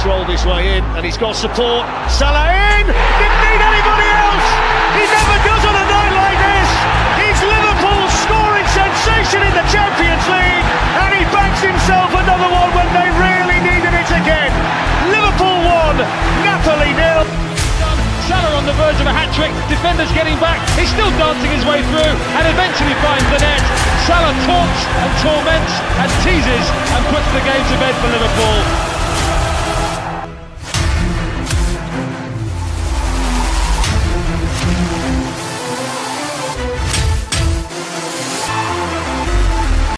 Just rolled his way in, and he's got support. Salah in! Didn't need anybody else! He never does on a night like this! He's Liverpool's scoring sensation in the Champions League, and he banks himself another one when they really needed it again. Liverpool 1, Napoli 0. Salah on the verge of a hat-trick, defenders getting back, he's still dancing his way through, and eventually finds the net. Salah taunts and torments and teases and puts the game to bed for Liverpool.